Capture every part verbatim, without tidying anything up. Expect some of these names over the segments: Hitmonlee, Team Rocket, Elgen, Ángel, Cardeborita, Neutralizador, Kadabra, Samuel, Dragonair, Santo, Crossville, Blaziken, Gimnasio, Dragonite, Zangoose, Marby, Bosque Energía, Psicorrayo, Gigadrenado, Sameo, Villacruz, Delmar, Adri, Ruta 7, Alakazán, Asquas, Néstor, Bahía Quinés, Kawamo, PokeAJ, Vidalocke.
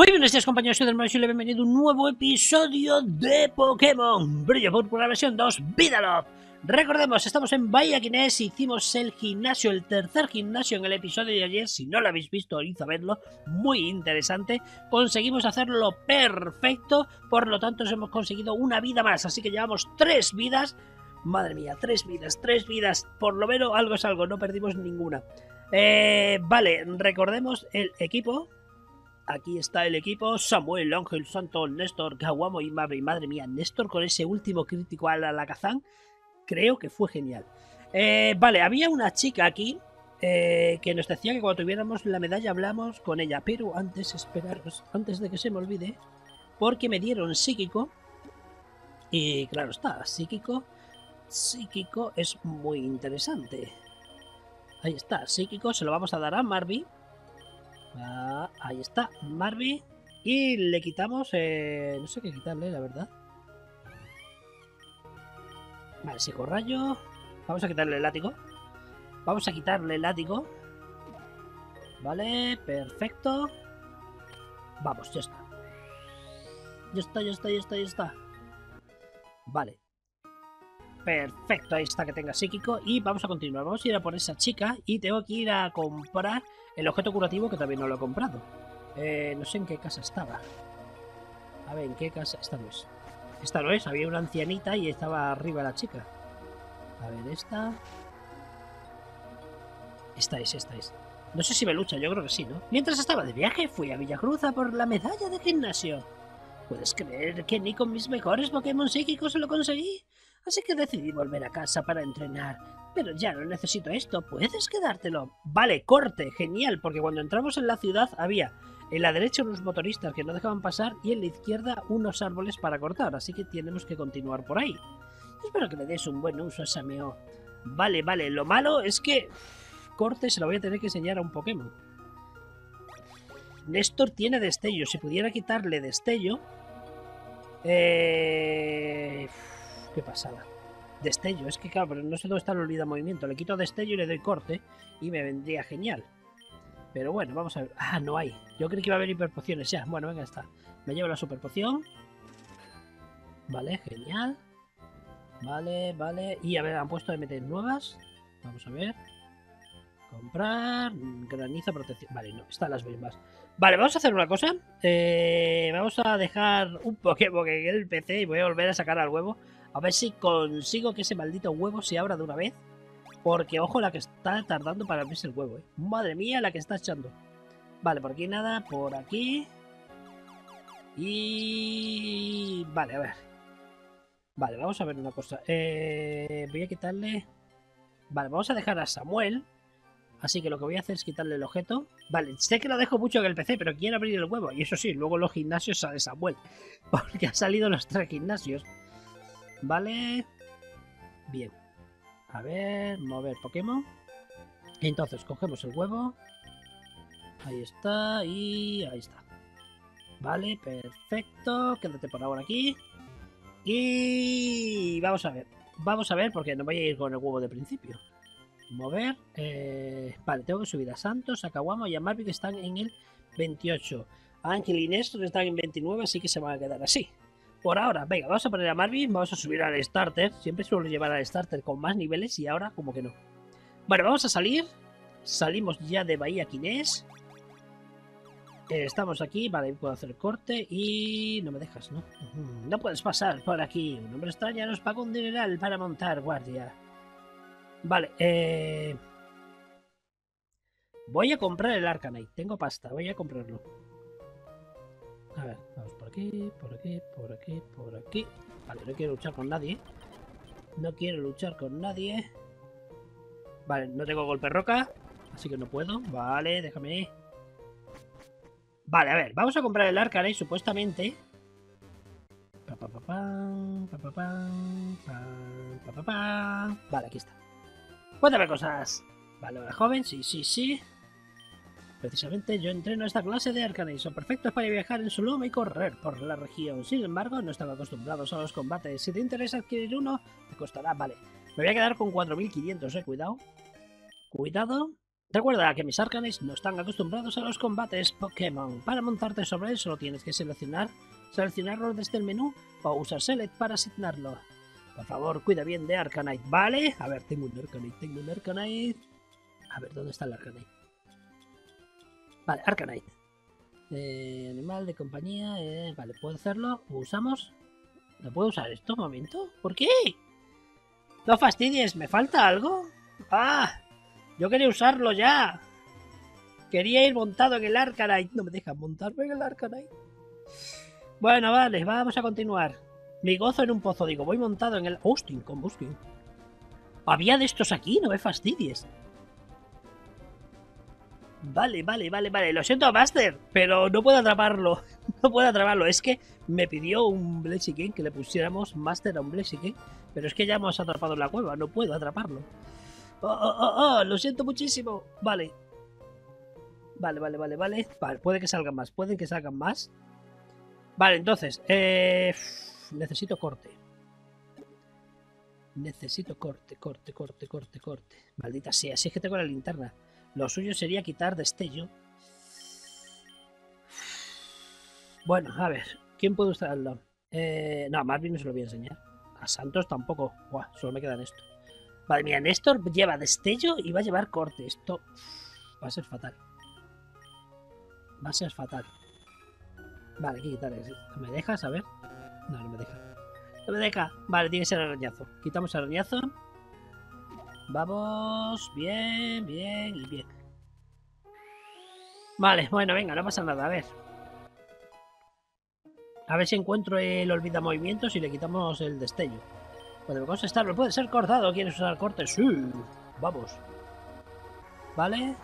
Muy buenos días compañeros, soy Delmar y le bienvenido a un nuevo episodio de Pokémon Brillo Púrpura versión dos, Vidalocke. Recordemos, estamos en Bahía Quinés, hicimos el gimnasio, el tercer gimnasio en el episodio de ayer. Si no lo habéis visto, id a verlo, muy interesante. Conseguimos hacerlo perfecto, por lo tanto os hemos conseguido una vida más, así que llevamos tres vidas. Madre mía, tres vidas, tres vidas, por lo menos algo es algo, no perdimos ninguna. Eh, vale, recordemos el equipo. Aquí está el equipo: Samuel, Ángel, Santo, Néstor, Kawamo y Marby. Madre mía, Néstor con ese último crítico al Alakazán, creo que fue genial. Eh, vale, había una chica aquí eh, que nos decía que cuando tuviéramos la medalla hablamos con ella. Pero antes, esperaros, antes de que se me olvide, porque me dieron psíquico. Y claro está, psíquico, psíquico es muy interesante. Ahí está, psíquico, se lo vamos a dar a Marby. Ah, ahí está, Marby. Y le quitamos, eh, no sé qué quitarle, la verdad. Vale, psicorrayo. Vamos a quitarle el látigo. Vamos a quitarle el látigo. Vale, perfecto. Vamos, ya está. Ya está, ya está, ya está, ya está. Vale. Perfecto, ahí está, que tenga psíquico. Y vamos a continuar, vamos a ir a por esa chica. Y tengo que ir a comprar el objeto curativo, que también no lo he comprado. eh, No sé en qué casa estaba. A ver, en qué casa... Esta no es. Esta no es, había una ancianita y estaba arriba la chica. A ver, esta. Esta es, esta es. No sé si me lucha, yo creo que sí, ¿no? Mientras estaba de viaje fui a Villacruz a por la medalla de gimnasio. ¿Puedes creer que ni con mis mejores Pokémon psíquicos lo conseguí? Así que decidí volver a casa para entrenar. Pero ya no necesito esto, puedes quedártelo. Vale, corte, genial, porque cuando entramos en la ciudad había en la derecha unos motoristas que no dejaban pasar y en la izquierda unos árboles para cortar, así que tenemos que continuar por ahí. Espero que le des un buen uso a Sameo. Vale, vale, lo malo es que... Corte, se lo voy a tener que enseñar a un Pokémon. Néstor tiene destello, si pudiera quitarle destello... Eh... Qué pasada. Destello, es que claro, pero no sé dónde está el olvida movimiento. Le quito destello y le doy corte y me vendría genial. Pero bueno, vamos a ver. Ah, no hay. Yo creí que iba a haber hiperpociones ya. Bueno, venga, está. Me llevo la superpoción. Vale, genial. Vale, vale. Y a ver, han puesto M T nuevas. Vamos a ver. Comprar. Granizo, protección. Vale, no, están las mismas. Vale, vamos a hacer una cosa. Eh, vamos a dejar un Pokémon en el P C y voy a volver a sacar al huevo. A ver si consigo que ese maldito huevo se abra de una vez. Porque ojo la que está tardando para abrirse el huevo, ¿eh? Madre mía la que está echando. Vale, por aquí nada, por aquí. Y... Vale, a ver. Vale, vamos a ver una cosa. Eh... Voy a quitarle... Vale, vamos a dejar a Samuel. Así que lo que voy a hacer es quitarle el objeto. Vale, sé que lo dejo mucho en el P C, pero quiero abrir el huevo. Y eso sí, luego en los gimnasios sale Samuel. Porque ha salido en los tres gimnasios. Vale. Bien. A ver, mover Pokémon. Entonces, cogemos el huevo. Ahí está. Y ahí está. Vale, perfecto. Quédate por ahora aquí. Y... Vamos a ver. Vamos a ver porque no voy a ir con el huevo de principio. Mover. Eh... Vale, tengo que subir a Santos, a Kawamo y a Marby, que están en el veintiocho. Ángel y Néstor están en veintinueve, así que se van a quedar así. Por ahora, venga, vamos a poner a Marby, vamos a subir al starter. Siempre suelo llevar al starter con más niveles y ahora como que no. Bueno, vamos a salir. Salimos ya de Bahía Quinés. Eh, estamos aquí, vale, puedo hacer corte y... No me dejas, ¿no? No puedes pasar por aquí. Un hombre extraño nos pagó un dineral para montar guardia. Vale, eh... voy a comprar el Arcanite. Tengo pasta, voy a comprarlo. A ver, vamos por aquí, por aquí, por aquí, por aquí. Vale, no quiero luchar con nadie. No quiero luchar con nadie. Vale, no tengo golpe roca, así que no puedo. Vale, déjame. Vale, a ver, vamos a comprar el Arcanite, supuestamente. Pa, pa, pa, pa, pa, pa, pa, pa, pa. Vale, aquí está. Cuéntame cosas. Vale, ahora joven, sí, sí, sí. Precisamente yo entreno esta clase de Arcanite, son perfectos para viajar en su loma y correr por la región. Sin embargo, no están acostumbrados a los combates. Si te interesa adquirir uno, te costará, vale. Me voy a quedar con cuatro mil quinientos, eh, cuidado. Cuidado. Recuerda que mis arcanes no están acostumbrados a los combates Pokémon. Para montarte sobre él solo tienes que seleccionar, seleccionarlo desde el menú o usar Select para asignarlo. Por favor, cuida bien de Arcanite, ¿vale? A ver, tengo un Arcanite, tengo un Arcanite... A ver, ¿dónde está el Arcanite? Vale, Arcanite. Eh, animal de compañía... Eh, vale, ¿puedo hacerlo? ¿Lo usamos? ¿No puedo usar esto? ¿Un momento? ¿Por qué? No fastidies, ¿me falta algo? ¡Ah! Yo quería usarlo ya. Quería ir montado en el Arcanite. No me dejan montarme en el Arcanite. Bueno, vale, vamos a continuar. Me gozo en un pozo, digo, voy montado en el... Austin, con Busking. Había de estos aquí, no me fastidies. Vale, vale, vale, vale. Lo siento, Master, pero no puedo atraparlo. No puedo atraparlo. Es que me pidió un Blaziken que le pusiéramos Master a un Blaziken. Pero es que ya hemos atrapado en la cueva, no puedo atraparlo. Oh, oh, oh, oh, lo siento muchísimo. Vale. Vale, vale, vale, vale. Vale, puede que salgan más, pueden que salgan más. Vale, entonces, eh... necesito corte. Necesito corte, corte, corte, corte, corte. Maldita sea, si es que tengo la linterna. Lo suyo sería quitar destello. Bueno, a ver. ¿Quién puede usarlo? Eh, no, a Marby no se lo voy a enseñar. A Santos tampoco. Buah, solo me quedan esto. Vale, mira, Néstor lleva destello y va a llevar corte. Esto va a ser fatal. Va a ser fatal. Vale, hay que quitar eso. ¿Me dejas? A ver. No, no me deja. No me deja. Vale, tiene que ser arañazo. Quitamos arañazo. Vamos. Bien, bien y bien. Vale, bueno, venga, no pasa nada. A ver. A ver si encuentro el olvida movimientos y le quitamos el destello. Bueno, vamos a estarlo. Puede ser cortado. ¿Quieres usar corte? Sí. Vamos. Vale.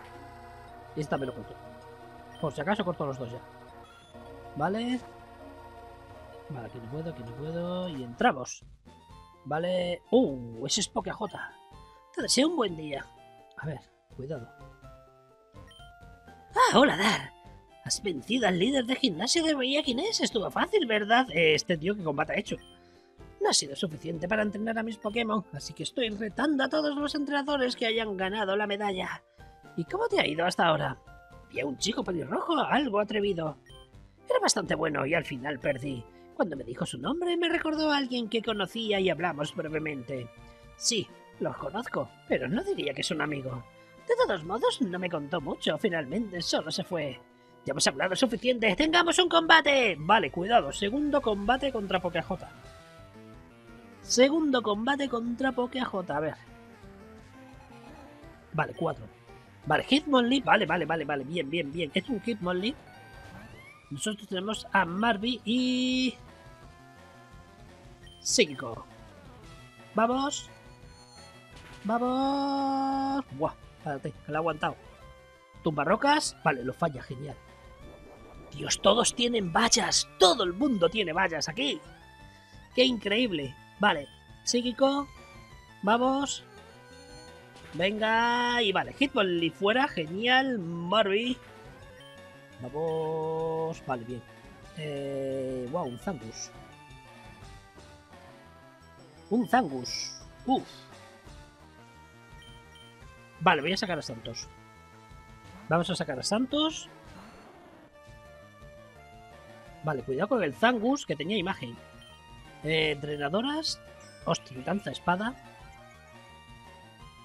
Y esta me lo corto. Por si acaso corto los dos ya. Vale. Vale, aquí no puedo, aquí no puedo... Y entramos. Vale... ¡Uh! Ese es PokeAJ. Te deseo un buen día. A ver, cuidado. ¡Ah! ¡Hola, Dar! Has vencido al líder de gimnasio de Bahía Quinés. Estuvo fácil, ¿verdad? Este tío que combate ha hecho. No ha sido suficiente para entrenar a mis Pokémon, así que estoy retando a todos los entrenadores que hayan ganado la medalla. ¿Y cómo te ha ido hasta ahora? Vi a un chico pelirrojo, algo atrevido. Era bastante bueno y al final perdí. Cuando me dijo su nombre, me recordó a alguien que conocía y hablamos brevemente. Sí, los conozco, pero no diría que es un amigo. De todos modos, no me contó mucho. Finalmente, solo se fue. Ya hemos hablado suficiente. ¡Tengamos un combate! Vale, cuidado. Segundo combate contra PokeAJ. Segundo combate contra PokeAJ. A ver. Vale, cuatro. Vale, Hitmonlee. Vale, vale, vale, vale. Bien, bien, bien. Es un Hitmonlee. Nosotros tenemos a Marby y... Psíquico. Vamos. Vamos. Buah, espérate, que lo he aguantado. Tumba rocas. Vale, lo falla, genial. Dios, todos tienen vallas. Todo el mundo tiene vallas aquí. Qué increíble. Vale, psíquico. Vamos. Venga. Y vale, Hitmonlee fuera. Genial, Marby. Vamos... Vale, bien. Eh... Wow, un Zangoose. Un Zangoose. Uf. Vale, voy a sacar a Santos. Vamos a sacar a Santos. Vale, cuidado con el Zangoose, que tenía imagen. Eh, entrenadoras. Hostia, danza espada.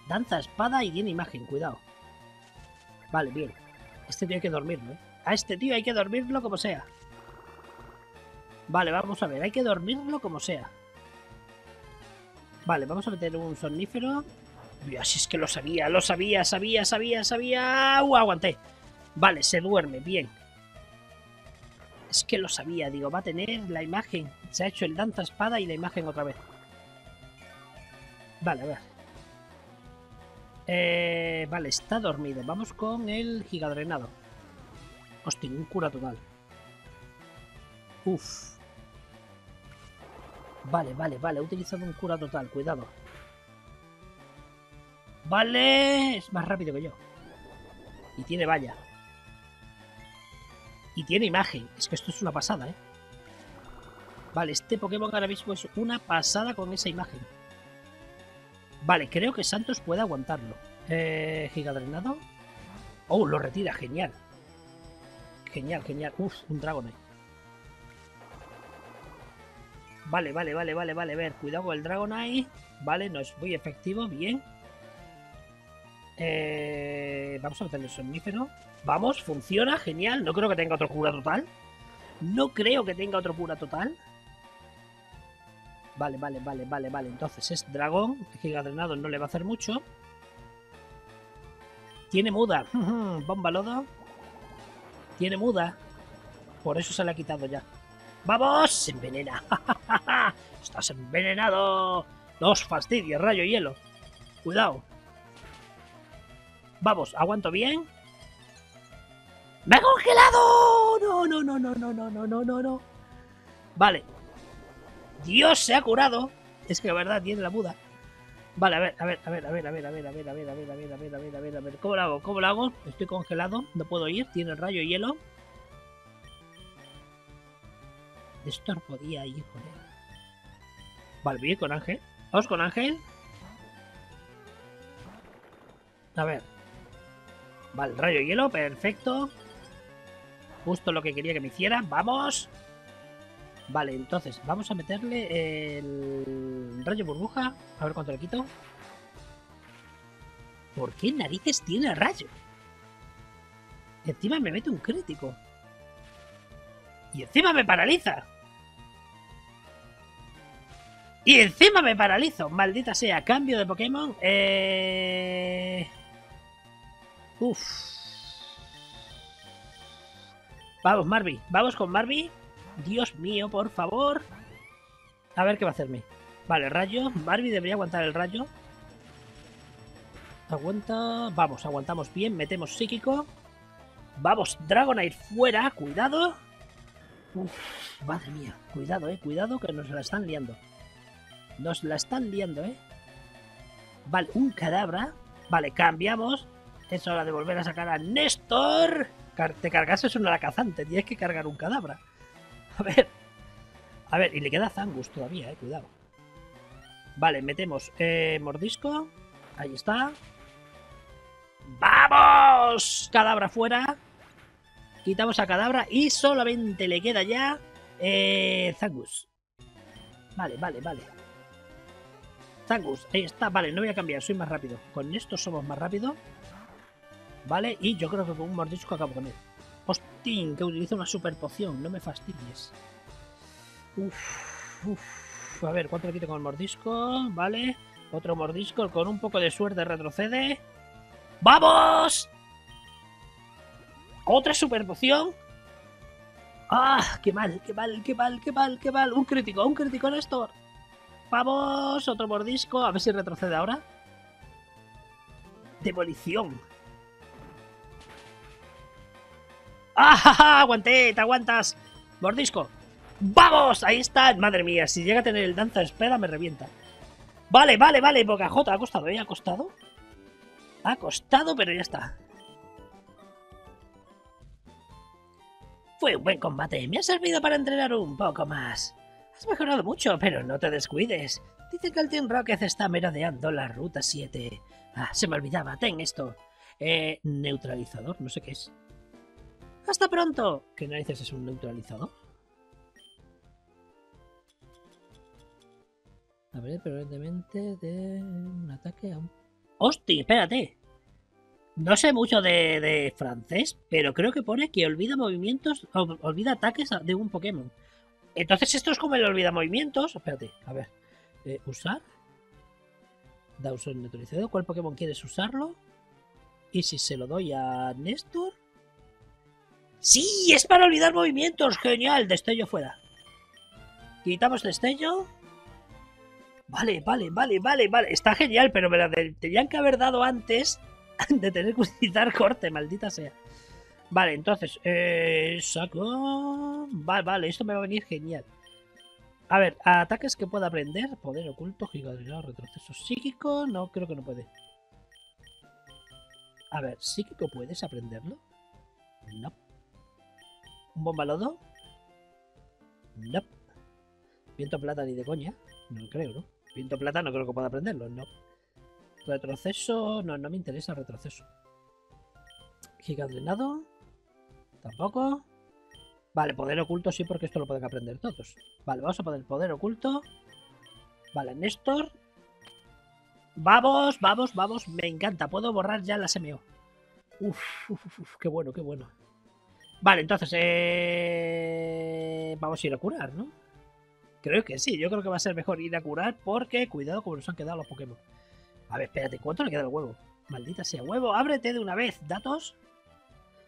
Danza espada y tiene imagen, cuidado. Vale, bien. Este tío hay que dormirlo, ¿eh? A este tío hay que dormirlo como sea. Vale, vamos a ver. Hay que dormirlo como sea. Vale, vamos a meter un somnífero. Dios, si es que lo sabía, lo sabía, sabía, sabía, sabía. Uh, aguanté. Vale, se duerme, bien. Es que lo sabía, digo, va a tener la imagen. Se ha hecho el danza espada y la imagen otra vez. Vale, a ver. Eh, vale, está dormido. Vamos con el gigadrenado. Hostia, un cura total. Uf. Vale, vale, vale. He utilizado un cura total. Cuidado. Vale. Es más rápido que yo. Y tiene valla. Y tiene imagen. Es que esto es una pasada, ¿eh? Vale, este Pokémon ahora mismo es una pasada con esa imagen. Vale, creo que Santos puede aguantarlo. Eh, gigadrenado. Oh, lo retira, genial. Genial, genial. Uf, un Dragonite. Vale, vale, vale, vale, vale. A ver, cuidado con el Dragonite. Vale, no es muy efectivo, bien. Eh, vamos a meterle el somnífero. Vamos, funciona, genial. No creo que tenga otro cura total. No creo que tenga otro cura total. Vale, vale, vale, vale, vale. Entonces es dragón. El Giga Drenado no le va a hacer mucho. Tiene muda. Bomba lodo. Tiene muda. Por eso se la ha quitado ya. ¡Vamos! ¡Se envenena! ¡Estás envenenado! ¡No os fastidies, rayo hielo! ¡Cuidado! Vamos, aguanto bien. ¡Me ha congelado! ¡No, no, no, no, no, no, no, no, no, no! Vale. Dios, se ha curado. Es que la verdad tiene la muda. Vale, a ver, a ver, a ver, a ver, a ver, a ver, a ver, a ver, a ver, a ver, a ver, a ver, a ver, a ver. ¿Cómo lo hago? ¿Cómo lo hago? Estoy congelado, no puedo ir, tiene rayo hielo. Néstor podía ir con él. Vale, voy a ir con Ángel. Vamos con Ángel. A ver. Vale, rayo hielo, perfecto. Justo lo que quería que me hiciera. ¡Vamos! Vale, entonces vamos a meterle el rayo burbuja. A ver cuánto le quito. ¿Por qué narices tiene el rayo? Encima me mete un crítico. Y encima me paraliza. Y encima me paralizo. Maldita sea. Cambio de Pokémon. Eh... Uf. Vamos, Marby. Vamos con Marby. Dios mío, por favor. A ver qué va a hacerme. Vale, rayo. Marby debería aguantar el rayo. Aguanta. Vamos, aguantamos bien. Metemos psíquico. Vamos, Dragonair fuera. Cuidado. Uf, madre mía. Cuidado, eh. Cuidado que nos la están liando. Nos la están liando, eh. Vale, un Kadabra. Vale, cambiamos. Es hora de volver a sacar a Néstor. Te cargas es un Alakazán. Tienes que cargar un Kadabra. A ver, a ver, y le queda Zangoose todavía, eh, cuidado. Vale, metemos eh, mordisco. Ahí está. ¡Vamos! Kadabra fuera. Quitamos a Kadabra y solamente le queda ya eh, Zangoose. Vale, vale, vale. Zangoose, ahí está. Vale, no voy a cambiar, soy más rápido. Con esto somos más rápido. Vale, y yo creo que con un mordisco acabo con él. Hostín, que utiliza una super poción. No me fastidies. Uf, uf. A ver, ¿cuánto le quito con el mordisco? Vale. Otro mordisco. Con un poco de suerte retrocede. ¡Vamos! Otra super poción. ¡Ah! ¡Qué mal, qué mal, qué mal, qué mal, qué mal! Un crítico, un crítico, Néstor. ¡Vamos! Otro mordisco. A ver si retrocede ahora. Demolición. ¡Ah! ¡Aguanté! ¡Te aguantas! ¡Mordisco! ¡Vamos! Ahí está. Madre mía, si llega a tener el danza de espera me revienta. Vale, vale, vale. PokeAJ ha costado, ¿eh? Ha costado. Ha costado, pero ya está. Fue un buen combate. Me ha servido para entrenar un poco más. Has mejorado mucho, pero no te descuides. Dice que el Team Rocket está merodeando la Ruta siete. Ah, se me olvidaba. Ten esto. Eh, neutralizador. No sé qué es. ¡Hasta pronto! ¿Qué narices es un neutralizador? A ver, probablemente de un ataque a un... ¡Hostia, espérate! No sé mucho de, de francés, pero creo que pone que olvida movimientos... O, olvida ataques de un Pokémon. Entonces esto es como el olvida movimientos... Espérate, a ver... Eh, ¿usar? Da uso al neutralizador. ¿Cuál Pokémon quieres usarlo? Y si se lo doy a Néstor... ¡Sí! ¡Es para olvidar movimientos! ¡Genial! Destello fuera. Quitamos destello. Vale, vale, vale, vale, vale. Está genial, pero me la tenían que haber dado antes de tener que utilizar corte, maldita sea. Vale, entonces... Eh, saco... Vale, vale, esto me va a venir genial. A ver, ataques que pueda aprender. Poder oculto, gigadrenado, retroceso psíquico... No, creo que no puede. A ver, ¿psíquico puedes aprenderlo? No. ¿Un bombalodo? No. Viento plata ni de coña. No creo, ¿no? Viento plata no creo que pueda aprenderlo, no. Retroceso... No, no me interesa el retroceso. Gigandrenado. Tampoco. Vale, poder oculto sí, porque esto lo pueden aprender todos. Vale, vamos a poner poder oculto. Vale, Néstor. Vamos, vamos, vamos. Me encanta, puedo borrar ya la Sameo. Uf, uf, uf, qué bueno, qué bueno. Vale, entonces eh... vamos a ir a curar, ¿no? Creo que sí, yo creo que va a ser mejor ir a curar, porque cuidado como nos han quedado los Pokémon. A ver, espérate, ¿cuánto le queda el huevo? Maldita sea, huevo, ábrete de una vez, datos.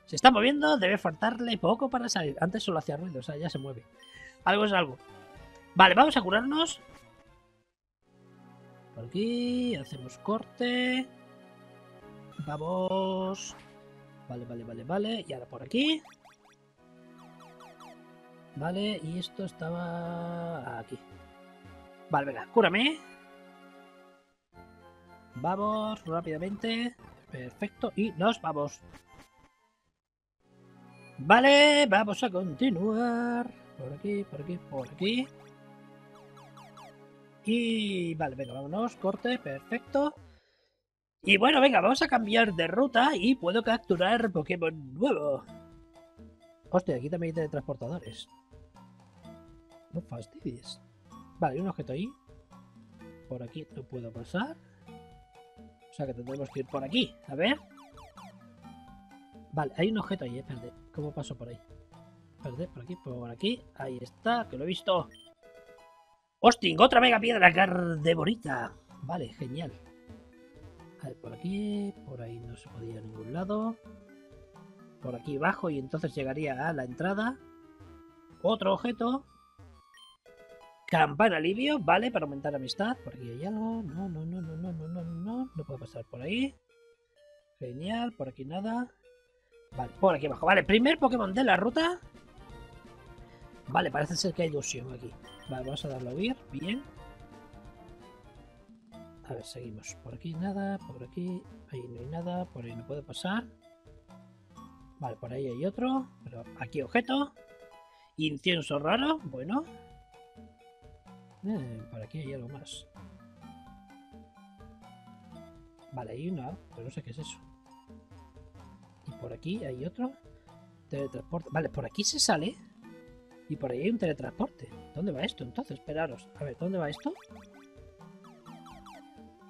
Se está moviendo, debe faltarle poco para salir. Antes solo hacía ruido, o sea, ya se mueve. Algo es algo. Vale, vamos a curarnos. Por aquí, hacemos corte. Vamos. Vale, vale, vale, vale. Y ahora por aquí. Vale, y esto estaba aquí. Vale, venga, cúrame. Vamos, rápidamente. Perfecto, y nos vamos. Vale, vamos a continuar. Por aquí, por aquí, por aquí. Y vale, venga, vámonos, corte, perfecto. Y bueno, venga, vamos a cambiar de ruta y puedo capturar Pokémon nuevo. Hostia, aquí también hay transportadores. No fastidies. Vale, hay un objeto ahí. Por aquí no puedo pasar. O sea que tendremos que ir por aquí. A ver. Vale, hay un objeto ahí, espérate. ¿eh? ¿Cómo paso por ahí? Espérate, por aquí, por aquí. Ahí está, que lo he visto. ¡Hosting! Otra mega piedra cardeborita. Vale, genial. A ver, por aquí. Por ahí no se podía a ningún lado. Por aquí bajo y entonces llegaría a la entrada. Otro objeto. Campana alivio, vale, para aumentar amistad. Por aquí hay algo. No, no, no, no, no, no, no, no. No puedo pasar por ahí. Genial, por aquí nada. Vale, por aquí abajo. Vale, primer Pokémon de la ruta. Vale, parece ser que hay ilusión aquí. Vale, vamos a darle a huir. Bien. A ver, seguimos. Por aquí nada, por aquí. Ahí no hay nada, por ahí no puedo pasar. Vale, por ahí hay otro. Pero aquí objeto. Incienso raro, bueno. Eh, por aquí hay algo más. Vale, hay una, pero no sé qué es eso. Y por aquí hay otro. Teletransporte. Vale, por aquí se sale. Y por ahí hay un teletransporte. ¿Dónde va esto entonces? Esperaros. A ver, ¿dónde va esto?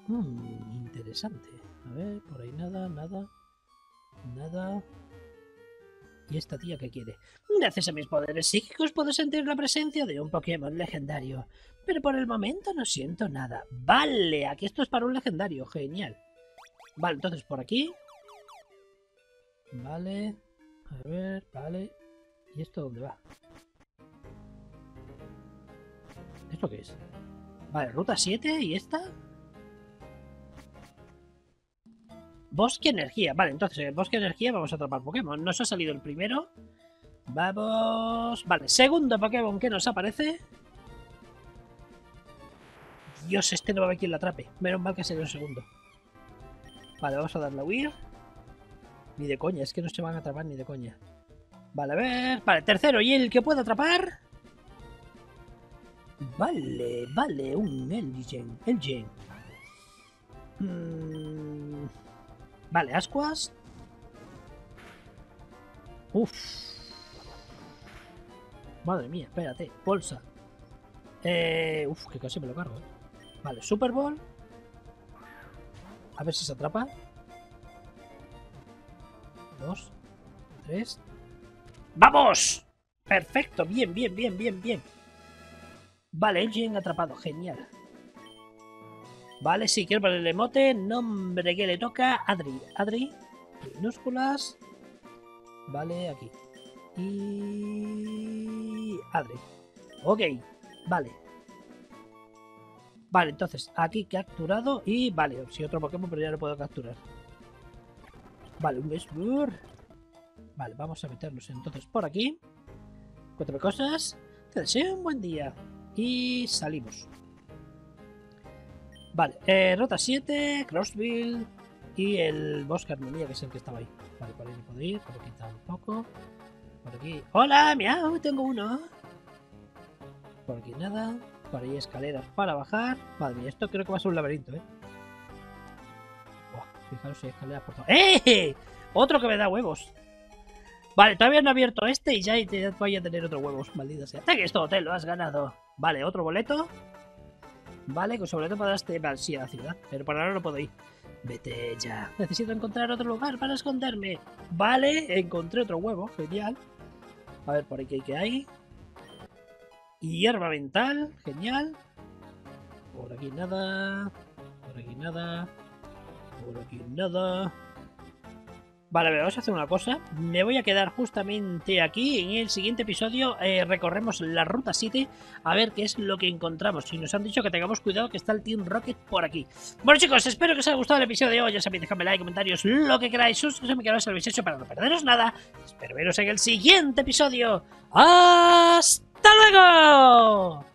Hmm, interesante. A ver, por ahí nada, nada. Nada. ¿Y esta tía qué quiere? Gracias a mis poderes psíquicos puedo sentir la presencia de un Pokémon legendario. Pero por el momento no siento nada. Vale, aquí esto es para un legendario. Genial. Vale, entonces por aquí. Vale. A ver, vale. ¿Y esto dónde va? ¿Esto qué es? Vale, ruta siete y esta. Bosque Energía. Vale, entonces en el Bosque Energía vamos a atrapar Pokémon. Nos ha salido el primero. Vamos. Vale, segundo Pokémon que nos aparece. Dios, este no va a haber quien lo atrape. Menos mal que ha salido el segundo. Vale, vamos a darle a huir. Ni de coña, es que no se van a atrapar ni de coña. Vale, a ver. Vale, tercero y el que pueda atrapar. Vale, vale, un Elgen. Elgen. Mm. Vale, Asquas. Uff. Madre mía, espérate. Bolsa. Eh, uf, que casi me lo cargo. Vale, Super Ball. A ver si se atrapa. Dos. Tres. ¡Vamos! Perfecto, bien, bien, bien, bien, bien. Vale, Elgen atrapado, genial. Vale, sí, quiero poner el emote. Nombre que le toca, Adri. Adri, minúsculas. Vale, aquí. Y... Adri. Ok, vale. Vale, entonces, aquí capturado. Y vale, si otro Pokémon, pero ya lo puedo capturar. Vale, un Néstor. Vale, vamos a meternos entonces por aquí. Cuéntame cosas. Te deseo un buen día. Y salimos. Vale, eh, ruta siete, Crossville y el Bosque Energía, que es el que estaba ahí. Vale, por ahí no puedo ir, por aquí tampoco. Por aquí... ¡Hola, miau! Tengo uno. Por aquí nada. Por ahí escaleras para bajar. Madre mía, esto creo que va a ser un laberinto, ¿eh? Buah, Fijaros si hay escaleras por todo. ¡Eh! Otro que me da huevos. Vale, todavía no he abierto este y ya voy a tener otros huevos. Maldita sea. Te que esto, hotel, lo has ganado. Vale, otro boleto. Vale, con su boleto podrás te... Vale, sí, a la ciudad. Pero para ahora no puedo ir. Vete ya. Necesito encontrar otro lugar para esconderme. Vale, encontré otro huevo. Genial. A ver, por aquí que hay. Hierba mental. Genial. Por aquí nada. Por aquí nada. Por aquí nada. Vale, a ver, vamos a hacer una cosa. Me voy a quedar justamente aquí. En el siguiente episodio eh, recorremos la Ruta siete a ver qué es lo que encontramos. Y nos han dicho que tengamos cuidado, que está el Team Rocket por aquí. Bueno, chicos, espero que os haya gustado el episodio de hoy. Ya sabéis, dejadme like, comentarios, lo que queráis. Suscribiros a mi canal si lo habéis hecho para no perderos nada. Espero veros en el siguiente episodio. ¡Hasta luego!